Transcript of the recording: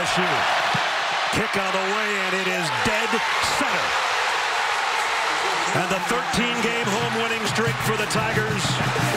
LSU. Kick out of the way, and it is dead center. And the 13-game home winning streak for the Tigers